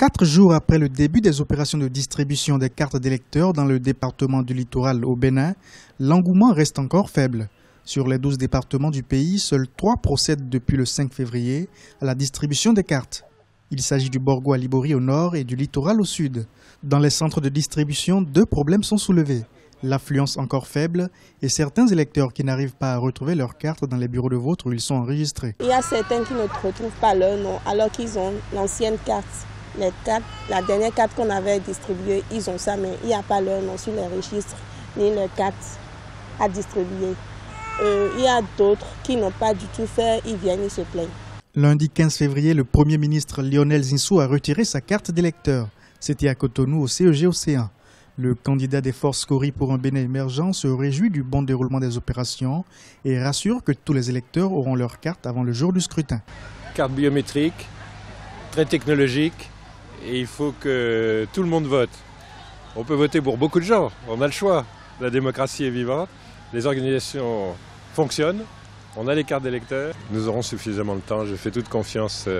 4 jours après le début des opérations de distribution des cartes d'électeurs dans le département du Littoral au Bénin, l'engouement reste encore faible. Sur les 12 départements du pays, seuls 3 procèdent depuis le 5 février à la distribution des cartes. Il s'agit du Borgou-Alibori au nord et du Littoral au sud. Dans les centres de distribution, 2 problèmes sont soulevés. L'affluence encore faible et certains électeurs qui n'arrivent pas à retrouver leurs cartes dans les bureaux de vote où ils sont enregistrés. Il y a certains qui ne retrouvent pas leur nom alors qu'ils ont l'ancienne carte. La dernière carte qu'on avait distribuée, ils ont ça, mais il n'y a pas leur nom sur les registres ni leur carte à distribuer. Il y a d'autres qui n'ont pas du tout fait, ils viennent et se plaignent. Lundi 15 février, le Premier ministre Lionel Zinsou a retiré sa carte d'électeur. C'était à Cotonou au CEG Océan. Le candidat des forces Cori pour un Bénin émergent se réjouit du bon déroulement des opérations et rassure que tous les électeurs auront leur carte avant le jour du scrutin. Carte biométrique, très technologique, et il faut que tout le monde vote. On peut voter pour beaucoup de gens, on a le choix. La démocratie est vivante, les organisations fonctionnent, on a les cartes d'électeurs. Nous aurons suffisamment de temps, je fais toute confiance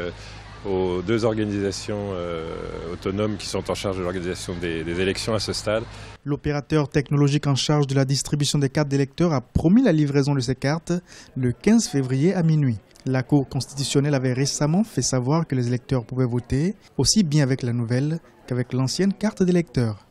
aux 2 organisations autonomes qui sont en charge de l'organisation des élections à ce stade. L'opérateur technologique en charge de la distribution des cartes d'électeurs a promis la livraison de ces cartes le 15 février à minuit. La Cour constitutionnelle avait récemment fait savoir que les électeurs pouvaient voter aussi bien avec la nouvelle qu'avec l'ancienne carte d'électeur.